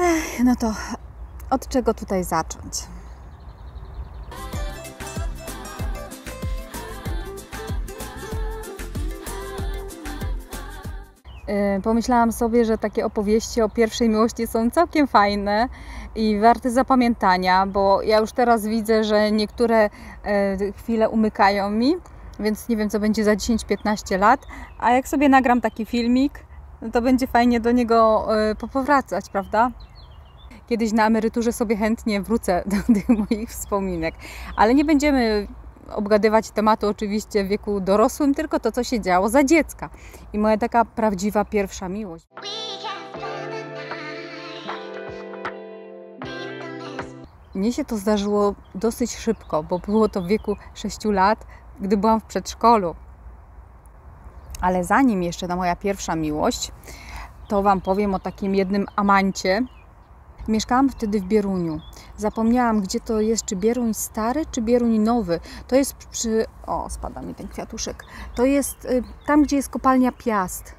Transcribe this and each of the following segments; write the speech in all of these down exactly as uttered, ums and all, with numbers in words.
Ech, no to od czego tutaj zacząć? Pomyślałam sobie, że takie opowieści o pierwszej miłości są całkiem fajne i warte zapamiętania, bo ja już teraz widzę, że niektóre chwile umykają mi, więc nie wiem, co będzie za dziesięć piętnaście lat, a jak sobie nagram taki filmik, no to będzie fajnie do niego powracać, prawda? Kiedyś na emeryturze sobie chętnie wrócę do tych moich wspominek, ale nie będziemy obgadywać tematu oczywiście w wieku dorosłym, tylko to, co się działo za dziecka. I moja taka prawdziwa pierwsza miłość. Mnie się to zdarzyło dosyć szybko, bo było to w wieku sześciu lat, gdy byłam w przedszkolu. Ale zanim jeszcze ta moja pierwsza miłość, to Wam powiem o takim jednym amancie. Mieszkałam wtedy w Bieruniu. Zapomniałam, gdzie to jest, czy Bieruń stary, czy Bieruń nowy. To jest przy... O, spada mi ten kwiatuszek. To jest y, tam, gdzie jest kopalnia Piast.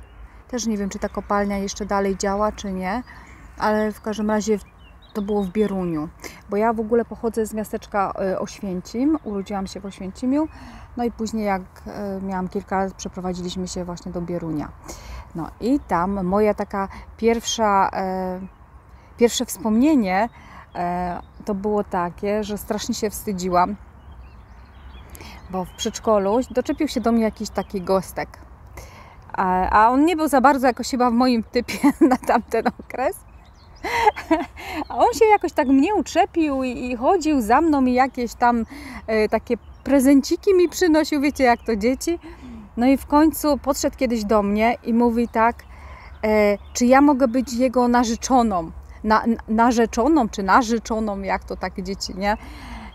Też nie wiem, czy ta kopalnia jeszcze dalej działa, czy nie, ale w każdym razie to było w Bieruniu. Bo ja w ogóle pochodzę z miasteczka y, Oświęcim, urodziłam się w Oświęcimiu, no i później jak y, miałam kilka lat, przeprowadziliśmy się właśnie do Bierunia. No i tam moja taka pierwsza... Y, Pierwsze wspomnienie e, to było takie, że strasznie się wstydziłam, bo w przedszkolu doczepił się do mnie jakiś taki gostek, a, a on nie był za bardzo jakoś chyba w moim typie na tamten okres, a on się jakoś tak mnie uczepił i, i chodził za mną i jakieś tam e, takie prezenciki mi przynosił, wiecie jak to dzieci, no i w końcu podszedł kiedyś do mnie i mówi tak, e, czy ja mogę być jego narzeczoną. Na, narzeczoną, czy narzeczoną, jak to takie dzieci, nie?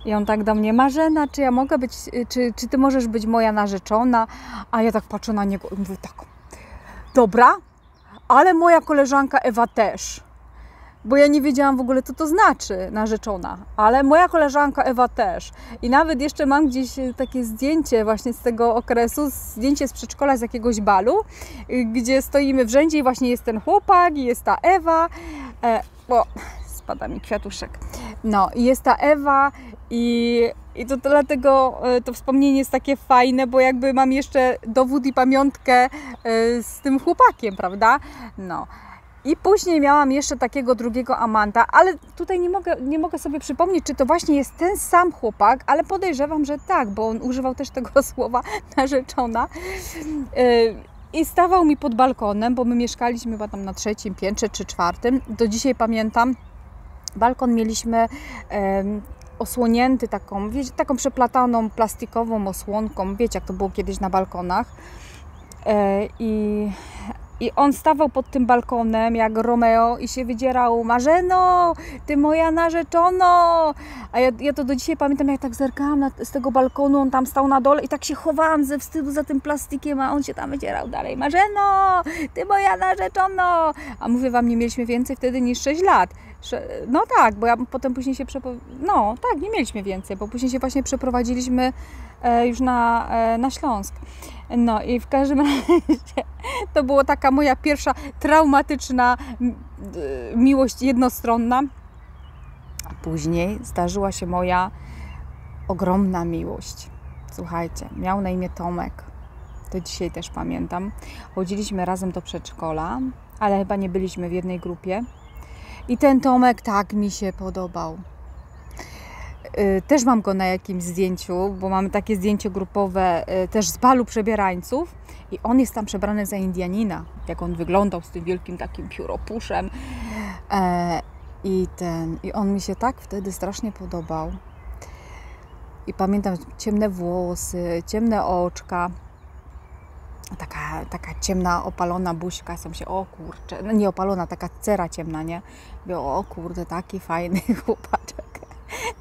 I on tak do mnie, Marzena, czy ja mogę być, czy, czy ty możesz być moja narzeczona? A ja tak patrzę na niego i mówię tak, dobra, ale moja koleżanka Ewa też. Bo ja nie wiedziałam w ogóle, co to znaczy narzeczona, ale moja koleżanka Ewa też. I nawet jeszcze mam gdzieś takie zdjęcie właśnie z tego okresu, zdjęcie z przedszkola, z jakiegoś balu, gdzie stoimy w rzędzie i właśnie jest ten chłopak i jest ta Ewa. E, o, spada mi kwiatuszek. No, jest ta Ewa i, i to, to dlatego to wspomnienie jest takie fajne, bo jakby mam jeszcze dowód i pamiątkę z tym chłopakiem, prawda? No. I później miałam jeszcze takiego drugiego amanta, ale tutaj nie mogę, nie mogę sobie przypomnieć, czy to właśnie jest ten sam chłopak, ale podejrzewam, że tak, bo on używał też tego słowa narzeczona. I stawał mi pod balkonem, bo my mieszkaliśmy chyba tam na trzecim piętrze czy czwartym. Do dzisiaj pamiętam, balkon mieliśmy osłonięty taką, wiecie, taką przeplataną plastikową osłonką, wiecie jak to było kiedyś na balkonach. I... I on stawał pod tym balkonem jak Romeo i się wydzierał, Marzeno, ty moja narzeczono. A ja, ja to do dzisiaj pamiętam, jak tak zerkałam na, z tego balkonu, on tam stał na dole i tak się chowałam ze wstydu za tym plastikiem, a on się tam wydzierał dalej, Marzeno, ty moja narzeczono. A mówię wam, nie mieliśmy więcej wtedy niż sześć lat. No tak, bo ja potem później się przeprowadziliśmy, no tak, nie mieliśmy więcej, bo później się właśnie przeprowadziliśmy e, już na, e, na Śląsk. No i w każdym razie to była taka moja pierwsza traumatyczna miłość jednostronna. A później zdarzyła się moja ogromna miłość. Słuchajcie, miał na imię Tomek. To dzisiaj też pamiętam. Chodziliśmy razem do przedszkola, ale chyba nie byliśmy w jednej grupie. I ten Tomek tak mi się podobał. Też mam go na jakimś zdjęciu, bo mamy takie zdjęcie grupowe też z balu przebierańców i on jest tam przebrany za Indianina, jak on wyglądał z tym wielkim takim pióropuszem. E, i, ten, I on mi się tak wtedy strasznie podobał. I pamiętam ciemne włosy, ciemne oczka, taka, taka ciemna, opalona buźka. Sam się, o kurczę, no nie opalona, taka cera ciemna, nie? Mówię, o kurde, taki fajny chłopaczek.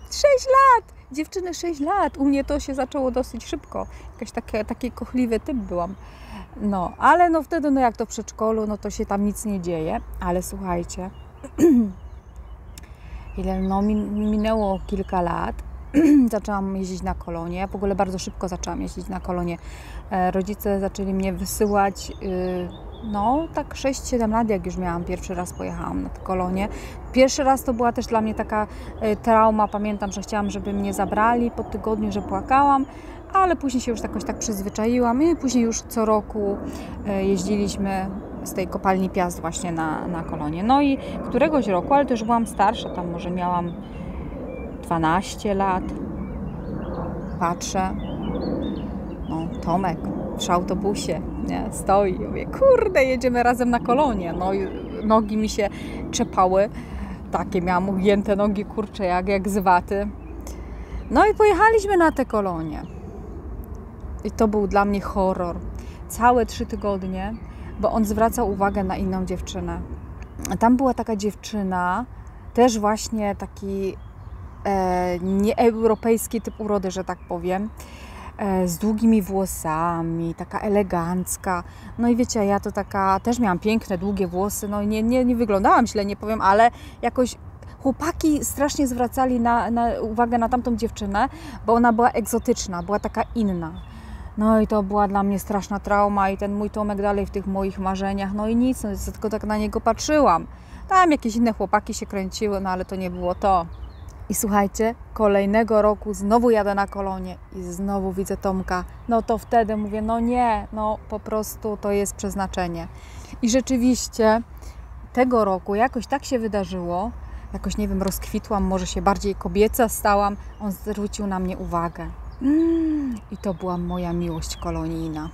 sześć lat! Dziewczyny sześć lat! U mnie to się zaczęło dosyć szybko. Jakiś taki, taki kochliwy typ byłam. No, ale no wtedy, no jak to w przedszkolu, no to się tam nic nie dzieje. Ale słuchajcie, ile no minęło kilka lat, zaczęłam jeździć na kolonie. Ja w ogóle bardzo szybko zaczęłam jeździć na kolonie. Rodzice zaczęli mnie wysyłać no tak sześć siedem lat, jak już miałam, pierwszy raz pojechałam na te kolonie. Pierwszy raz to była też dla mnie taka y, trauma, pamiętam, że chciałam, żeby mnie zabrali po tygodniu, że płakałam, ale później się już jakoś tak przyzwyczaiłam i później już co roku y, jeździliśmy z tej kopalni Piast właśnie na, na kolonie. No i któregoś roku, ale to już byłam starsza, tam może miałam dwanaście lat, patrzę, no Tomek przy autobusie, nie, stoi, mówię, kurde, jedziemy razem na kolonie. No i nogi mi się trzepały, takie miałam ugięte nogi, kurcze, jak, jak z waty. No i pojechaliśmy na te kolonie i to był dla mnie horror, całe trzy tygodnie, bo on zwracał uwagę na inną dziewczynę. Tam była taka dziewczyna, też właśnie taki e, nieeuropejski typ urody, że tak powiem, e, z długimi włosami, taka elegancka. No i wiecie, ja to taka, też miałam piękne, długie włosy, no i nie, nie, nie wyglądałam źle, nie powiem, ale jakoś chłopaki strasznie zwracali na, na uwagę na tamtą dziewczynę, bo ona była egzotyczna, była taka inna. No i to była dla mnie straszna trauma i ten mój Tomek dalej w tych moich marzeniach, no i nic, no, tylko tak na niego patrzyłam. Tam jakieś inne chłopaki się kręciły, no ale to nie było to. I słuchajcie, kolejnego roku znowu jadę na kolonie i znowu widzę Tomka. No to wtedy mówię, no nie, no po prostu to jest przeznaczenie. I rzeczywiście tego roku jakoś tak się wydarzyło, jakoś nie wiem, rozkwitłam, może się bardziej kobieca stałam, on zwrócił na mnie uwagę. Mm, i to była moja miłość kolonijna.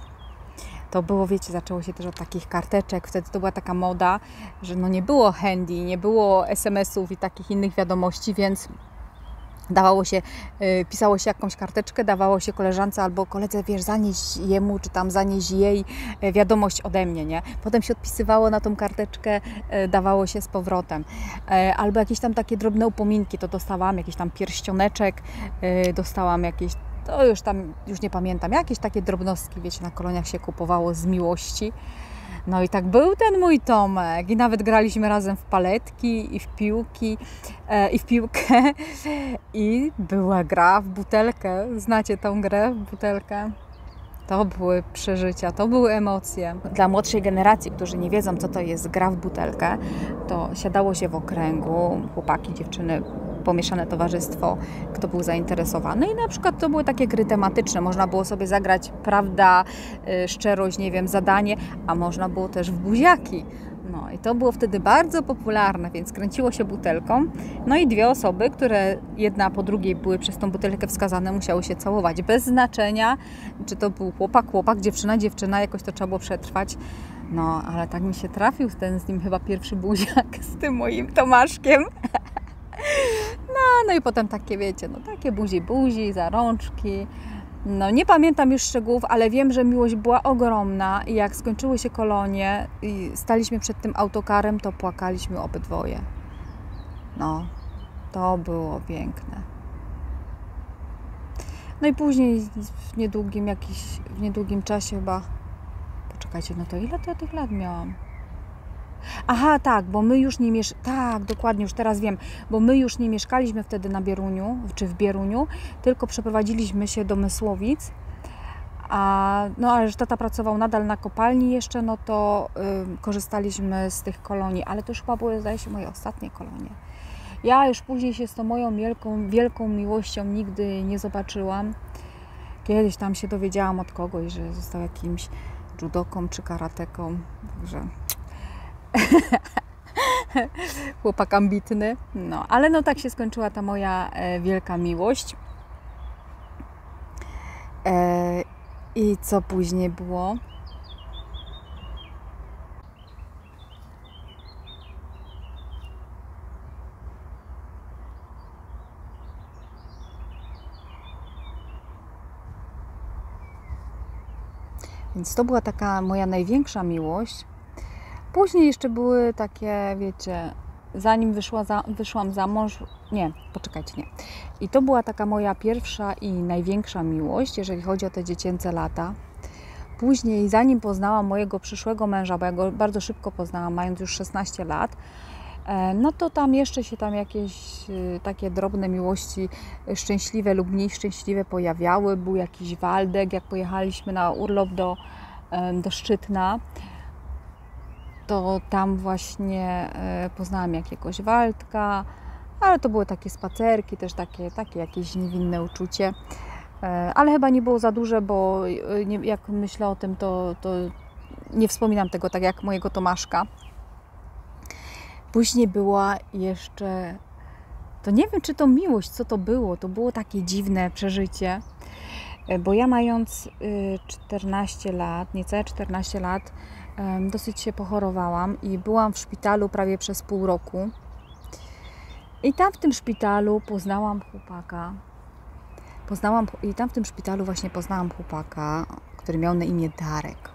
To było, wiecie, zaczęło się też od takich karteczek. Wtedy to była taka moda, że no nie było handy, nie było es em esów i takich innych wiadomości, więc dawało się, yy, pisało się jakąś karteczkę, dawało się koleżance albo koledze, wiesz, zanieść jemu, czy tam zanieść jej wiadomość ode mnie, nie? Potem się odpisywało na tą karteczkę, yy, dawało się z powrotem. Yy, albo jakieś tam takie drobne upominki, to dostawałam jakiś tam pierścioneczek, yy, dostałam jakieś, to już tam, już nie pamiętam, jakieś takie drobnostki, wiecie, na koloniach się kupowało z miłości. No i tak był ten mój Tomek i nawet graliśmy razem w paletki i w piłki, e, i w piłkę i była gra w butelkę, znacie tą grę w butelkę? To były przeżycia, to były emocje. Dla młodszej generacji, którzy nie wiedzą, co to jest gra w butelkę, to siadało się w okręgu, chłopaki, dziewczyny, pomieszane towarzystwo, kto był zainteresowany i na przykład to były takie gry tematyczne. Można było sobie zagrać prawda, szczerość, nie wiem, zadanie, a można było też w buziaki. No i to było wtedy bardzo popularne, więc kręciło się butelką. No i dwie osoby, które jedna po drugiej były przez tą butelkę wskazane, musiały się całować. Bez znaczenia, czy to był chłopak, chłopak, dziewczyna, dziewczyna, jakoś to trzeba było przetrwać. No, ale tak mi się trafił ten z nim chyba pierwszy buziak z tym moim Tomaszkiem. No, no i potem takie, wiecie, no takie buzi, buzi, za rączki. No, nie pamiętam już szczegółów, ale wiem, że miłość była ogromna i jak skończyły się kolonie i staliśmy przed tym autokarem, to płakaliśmy obydwoje. No, to było piękne. No i później w niedługim jakiś, w niedługim czasie chyba... Poczekajcie, no to ile to ja tych lat miałam? Aha, tak, bo my już nie miesz... Tak, dokładnie, już teraz wiem, bo my już nie mieszkaliśmy wtedy na Bieruniu, czy w Bieruniu, tylko przeprowadziliśmy się do Mysłowic, a no ale że tata pracował nadal na kopalni jeszcze, no to yy, korzystaliśmy z tych kolonii, ale to już chyba były, zdaje się, moje ostatnie kolonie. Ja już później się z tą moją wielką, wielką miłością nigdy nie zobaczyłam. Kiedyś tam się dowiedziałam od kogoś, że został jakimś judoką czy karateką, także... Chłopak ambitny, no ale no tak się skończyła ta moja e, wielka miłość. E, I co później było? Więc to była taka moja największa miłość. Później jeszcze były takie, wiecie, zanim wyszła za, wyszłam za mąż, nie, poczekajcie, nie. I to była taka moja pierwsza i największa miłość, jeżeli chodzi o te dziecięce lata. Później, zanim poznałam mojego przyszłego męża, bo ja go bardzo szybko poznałam, mając już szesnaście lat, no to tam jeszcze się tam jakieś takie drobne miłości szczęśliwe lub mniej szczęśliwe pojawiały. Był jakiś Waldek, jak pojechaliśmy na urlop do, do Szczytna. to tam właśnie poznałam jakiegoś Waldka, ale to były takie spacerki, też takie, takie jakieś niewinne uczucie. Ale chyba nie było za duże, bo jak myślę o tym, to, to nie wspominam tego tak jak mojego Tomaszka. Później była jeszcze, to nie wiem, czy to miłość, co to było, to było takie dziwne przeżycie, bo ja mając czternaście lat, niecałe czternaście lat, dosyć się pochorowałam i byłam w szpitalu prawie przez pół roku. I tam w tym szpitalu poznałam chłopaka. Poznałam, I tam w tym szpitalu właśnie poznałam chłopaka, który miał na imię Darek.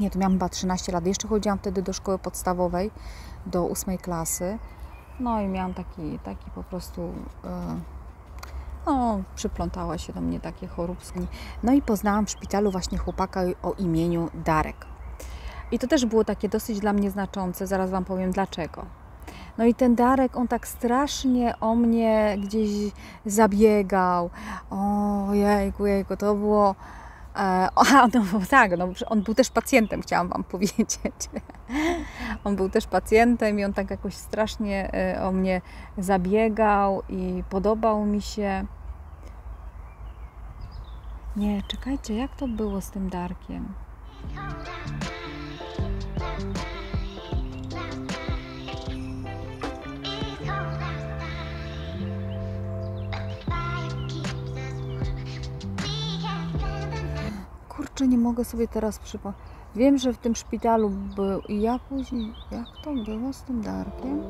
Nie, to miałam chyba trzynaście lat. Jeszcze chodziłam wtedy do szkoły podstawowej, do ósmej klasy. No i miałam taki, taki po prostu... Yy, no, przyplątała się do mnie takie choróbski. No i poznałam w szpitalu właśnie chłopaka o imieniu Darek. I to też było takie dosyć dla mnie znaczące. Zaraz Wam powiem dlaczego. No i ten Darek, on tak strasznie o mnie gdzieś zabiegał. O jejku, jejku, to było... E, o, no tak, no, on był też pacjentem, chciałam Wam powiedzieć. On był też pacjentem i on tak jakoś strasznie e, o mnie zabiegał i podobał mi się. Nie, czekajcie, jak to było z tym Darkiem? Kurczę, nie mogę sobie teraz przypomnieć. Wiem, że w tym szpitalu był i ja później... Jak to było z tym Darkiem?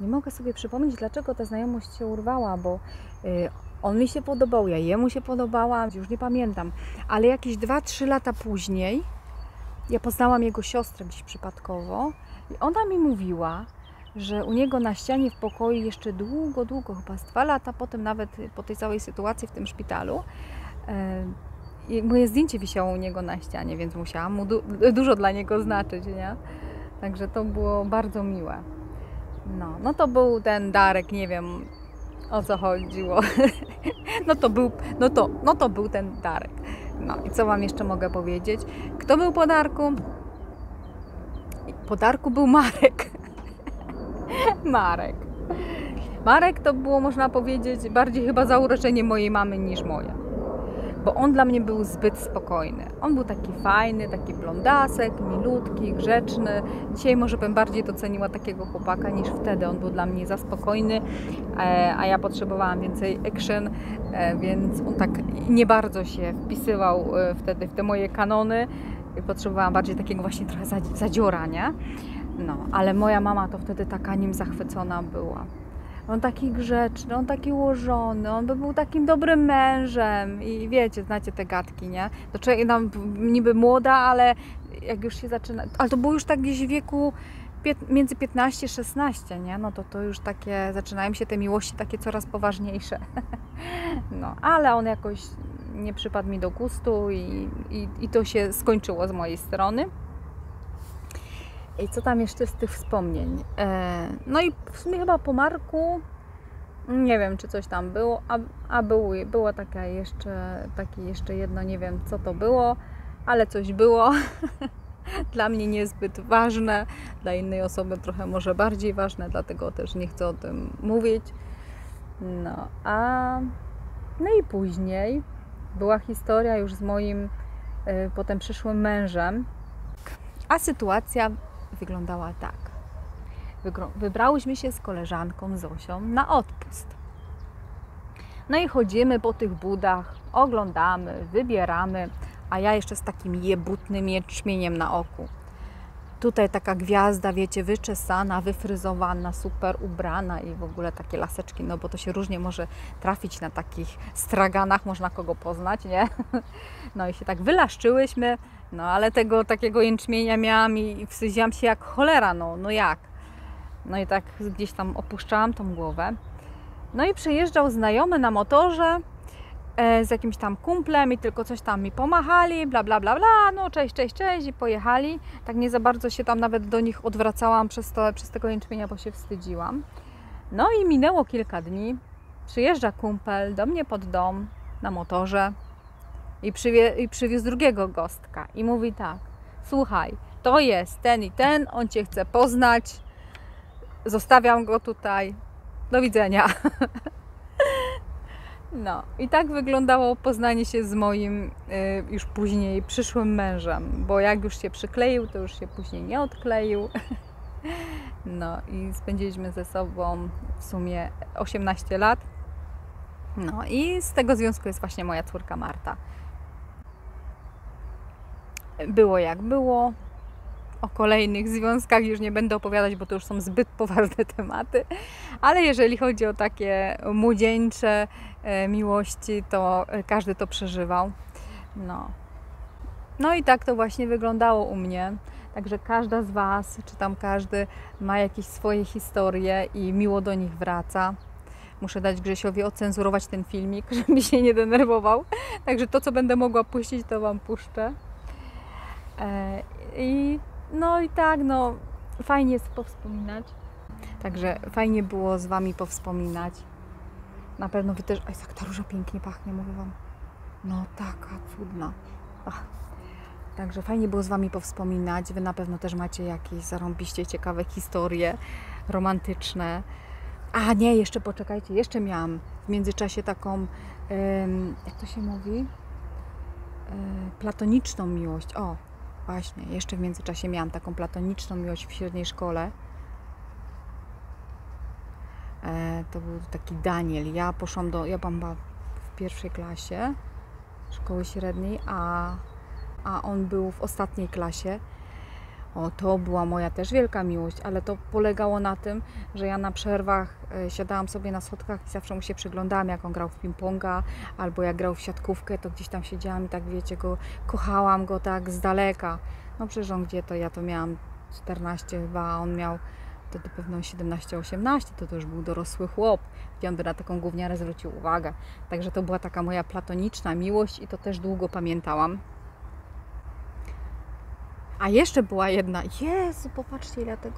Nie mogę sobie przypomnieć, dlaczego ta znajomość się urwała, bo yy, on mi się podobał, ja jemu się podobałam, już nie pamiętam. Ale jakieś dwa, trzy lata później ja poznałam jego siostrę gdzieś przypadkowo i ona mi mówiła, że u niego na ścianie w pokoju jeszcze długo, długo, chyba z dwa lata potem, nawet po tej całej sytuacji w tym szpitalu, e, moje zdjęcie wisiało u niego na ścianie, więc musiałam mu du dużo dla niego znaczyć, nie? Także to było bardzo miłe. No, no to był ten Darek, nie wiem o co chodziło. No to był, no to, no to był ten Darek. No i co Wam jeszcze mogę powiedzieć? Kto był po Darku? Po Darku był Marek. Marek. Marek to było, można powiedzieć, bardziej chyba zauroczenie mojej mamy niż moja. Bo on dla mnie był zbyt spokojny. On był taki fajny, taki blondasek, milutki, grzeczny. Dzisiaj może bym bardziej doceniła takiego chłopaka niż wtedy. On był dla mnie za spokojny, a ja potrzebowałam więcej action, więc on tak nie bardzo się wpisywał wtedy w te moje kanony. Potrzebowałam bardziej takiego właśnie trochę zadziora, nie? No, ale moja mama to wtedy taka nim zachwycona była. On taki grzeczny, on taki ułożony, on by był takim dobrym mężem i wiecie, znacie te gadki, nie? To człowiek tam niby młoda, ale jak już się zaczyna... Ale to było już tak gdzieś w wieku między piętnaście a szesnaście, nie? No to to już takie, zaczynają się te miłości takie coraz poważniejsze. No, ale on jakoś nie przypadł mi do gustu i, i, i to się skończyło z mojej strony. I co tam jeszcze z tych wspomnień? No i w sumie chyba po Marku, nie wiem, czy coś tam było, a, a było, było takie jeszcze, takie jeszcze jedno, nie wiem, co to było, ale coś było. Dla mnie niezbyt ważne, dla innej osoby trochę może bardziej ważne, dlatego też nie chcę o tym mówić. No, a... No i później była historia już z moim y, potem przyszłym mężem, a sytuacja wyglądała tak. Wybrałyśmy się z koleżanką Zosią na odpust. No i chodzimy po tych budach, oglądamy, wybieramy, a ja jeszcze z takim jebutnym jęczmieniem na oku. Tutaj taka gwiazda, wiecie, wyczesana, wyfryzowana, super ubrana i w ogóle takie laseczki, no bo to się różnie może trafić na takich straganach, można kogo poznać, nie? No i się tak wylaszczyłyśmy, no ale tego takiego jęczmienia miałam i wstydziłam się jak cholera, no, no jak? No i tak gdzieś tam opuszczałam tą głowę. No i przejeżdżał znajomy na motorze e, z jakimś tam kumplem i tylko coś tam mi pomachali, bla, bla, bla, bla, no cześć, cześć, cześć i pojechali. Tak nie za bardzo się tam nawet do nich odwracałam przez, to, przez tego jęczmienia, bo się wstydziłam. No i minęło kilka dni. Przyjeżdża kumpel do mnie pod dom na motorze i, przywie, i przywiózł drugiego gostka. I mówi tak: słuchaj, to jest ten i ten, on cię chce poznać. Zostawiam go tutaj. Do widzenia. No i tak wyglądało poznanie się z moim y, już później przyszłym mężem, bo jak już się przykleił, to już się później nie odkleił. No i spędziliśmy ze sobą w sumie osiemnaście lat. No i z tego związku jest właśnie moja córka Marta. Było jak było. O kolejnych związkach już nie będę opowiadać, bo to już są zbyt poważne tematy. Ale jeżeli chodzi o takie młodzieńcze miłości, to każdy to przeżywał. No. No i tak to właśnie wyglądało u mnie. Także każda z Was, czy tam każdy, ma jakieś swoje historie i miło do nich wraca. Muszę dać Grzesiowi ocenzurować ten filmik, żeby się nie denerwował. Także to, co będę mogła puścić, to Wam puszczę. I no i tak, no fajnie jest powspominać. Także fajnie było z Wami powspominać. Na pewno Wy też... Oj, tak ta róża pięknie pachnie, mówię Wam. No taka cudna. Ach. Także fajnie było z Wami powspominać. Wy na pewno też macie jakieś zarąbiście ciekawe historie romantyczne. A nie, jeszcze poczekajcie, jeszcze miałam w międzyczasie taką, ym, jak to się mówi? Yy, platoniczną miłość. O, właśnie, jeszcze w międzyczasie miałam taką platoniczną miłość w średniej szkole. E, to był taki Daniel. Ja poszłam do, ja byłam w pierwszej klasie szkoły średniej, a, a on był w ostatniej klasie. O, to była moja też wielka miłość, ale to polegało na tym, że ja na przerwach siadałam sobie na schodkach i zawsze mu się przyglądałam, jak on grał w ping-ponga, albo jak grał w siatkówkę, to gdzieś tam siedziałam i tak, wiecie, go, kochałam go tak z daleka. No przecież on gdzie to, ja to miałam czternaście chyba, a on miał wtedy pewno siedemnaście osiemnaście, to to już był dorosły chłop, gdzie on by na taką gówniarę zwrócił uwagę. Także to była taka moja platoniczna miłość i to też długo pamiętałam. A jeszcze była jedna... Jezu, popatrzcie, ile tego...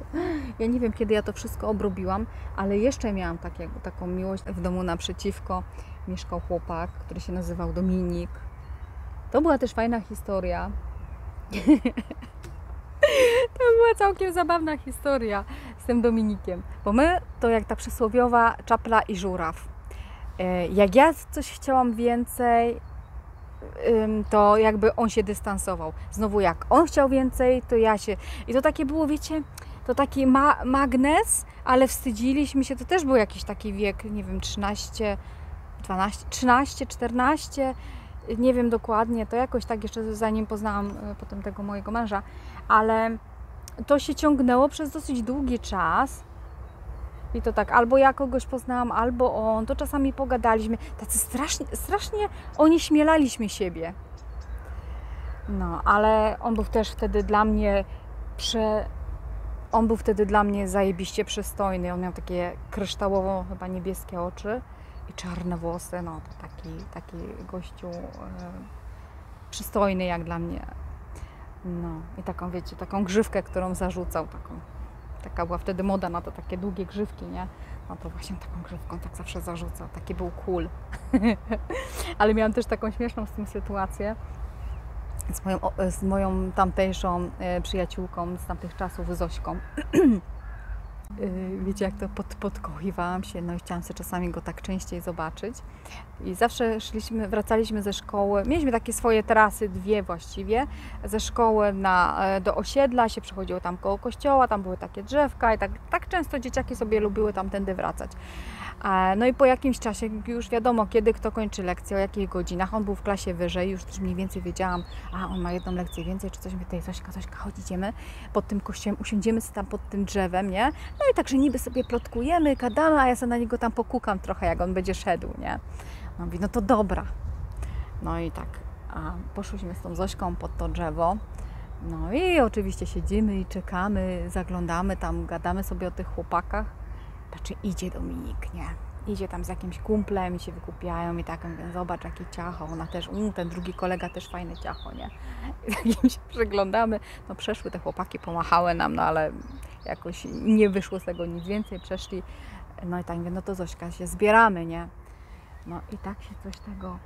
Ja nie wiem, kiedy ja to wszystko obrobiłam, ale jeszcze miałam takie, taką miłość. W domu naprzeciwko mieszkał chłopak, który się nazywał Dominik. To była też fajna historia. To była całkiem zabawna historia z tym Dominikiem. Bo my to jak ta przysłowiowa czapla i żuraw. Jak ja coś chciałam więcej, to jakby on się dystansował. Znowu jak on chciał więcej, to ja się... I to takie było, wiecie, to taki ma magnes, ale wstydziliśmy się. To też był jakiś taki wiek, nie wiem, trzynaście, dwanaście, trzynaście, czternaście, nie wiem dokładnie, to jakoś tak jeszcze zanim poznałam potem tego mojego męża, ale to się ciągnęło przez dosyć długi czas. I to tak, albo ja kogoś poznałam, albo on, to czasami pogadaliśmy. Tacy strasznie, strasznie onieśmielaliśmy siebie. No, ale on był też wtedy dla mnie prze... On był wtedy dla mnie zajebiście przystojny. On miał takie kryształowo chyba niebieskie oczy i czarne włosy. No, to taki, taki gościu e, przystojny jak dla mnie. No, i taką, wiecie, taką grzywkę, którą zarzucał, taką. Taka była wtedy moda na to, takie długie grzywki, nie? No to właśnie taką grzywką tak zawsze zarzucał. Taki był cool. Ale miałam też taką śmieszną z tym sytuację z moją, z moją tamtejszą przyjaciółką z tamtych czasów, Zośką. Wiecie, jak to pod, podkochiwałam się, no i chciałam sobie czasami go tak częściej zobaczyć. I zawsze szliśmy, wracaliśmy ze szkoły, mieliśmy takie swoje trasy, dwie właściwie, ze szkoły na, do osiedla, się przechodziło tam koło kościoła, tam były takie drzewka i tak, tak często dzieciaki sobie lubiły tamtędy wracać. No i po jakimś czasie, już wiadomo, kiedy kto kończy lekcję, o jakich godzinach, on był w klasie wyżej, już też mniej więcej wiedziałam, a on ma jedną lekcję więcej, czy coś, my tutaj Zośka, Zośka, chodź, idziemy pod tym kościołem, usiądziemy tam pod tym drzewem, nie? No i także niby sobie plotkujemy, gadamy, a ja sobie na niego tam pokukam trochę, jak on będzie szedł, nie? On mówi, no to dobra. No i tak, a poszłyśmy z tą Zośką pod to drzewo. No i oczywiście siedzimy i czekamy, zaglądamy tam, gadamy sobie o tych chłopakach. Znaczy idzie Dominik, nie? Idzie tam z jakimś kumplem i się wykupiają i tak, mówię, zobacz, jakie ciacho, ona też, um, ten drugi kolega też fajne ciacho, nie? I tak im się przeglądamy, no przeszły te chłopaki, pomachały nam, no ale jakoś nie wyszło z tego nic więcej, przeszli No i tak mówię, no to Zośka, się zbieramy, nie? No i tak się coś tego...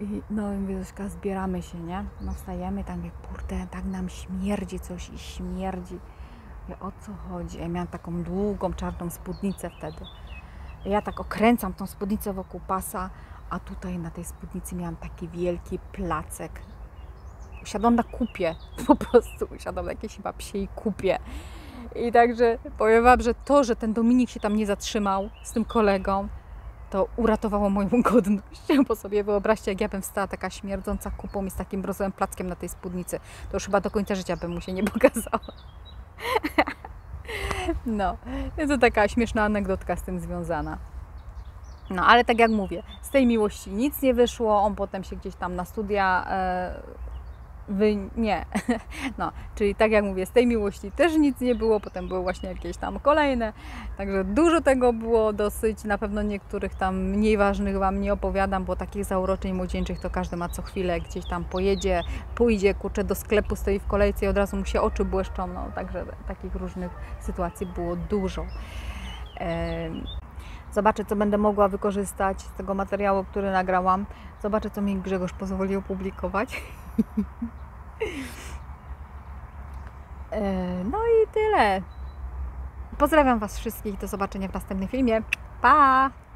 I, no i mówię, Zośka, zbieramy się, nie? No wstajemy i tak mówię, kurde, tak nam śmierdzi coś i śmierdzi. Mówię, o co chodzi? Ja miałam taką długą, czarną spódnicę wtedy. Ja tak okręcam tą spódnicę wokół pasa, a tutaj na tej spódnicy miałam taki wielki placek. Usiadłam na kupie, po prostu usiadłam na jakiejś chyba psiej kupie. I także powiem wam, że to, że ten Dominik się tam nie zatrzymał z tym kolegą, to uratowało moją godność. Bo sobie wyobraźcie, jak ja bym wstała taka śmierdząca kupą i z takim brązowym plackiem na tej spódnicy. To już chyba do końca życia bym mu się nie pokazała. No, to taka śmieszna anegdotka z tym związana. No, ale tak jak mówię, z tej miłości nic nie wyszło. On potem się gdzieś tam na studia... Yy, Wy... nie, no, czyli tak jak mówię, z tej miłości też nic nie było, potem były właśnie jakieś tam kolejne, także dużo tego było dosyć, na pewno niektórych tam mniej ważnych Wam nie opowiadam, bo takich zauroczeń młodzieńczych to każdy ma co chwilę, gdzieś tam pojedzie, pójdzie, kurczę, do sklepu, stoi w kolejce i od razu mu się oczy błyszczą, no, także takich różnych sytuacji było dużo. Ehm... Zobaczę, co będę mogła wykorzystać z tego materiału, który nagrałam. Zobaczę, co mi Grzegorz pozwoli opublikować. No i tyle. Pozdrawiam Was wszystkich. Do zobaczenia w następnym filmie. Pa!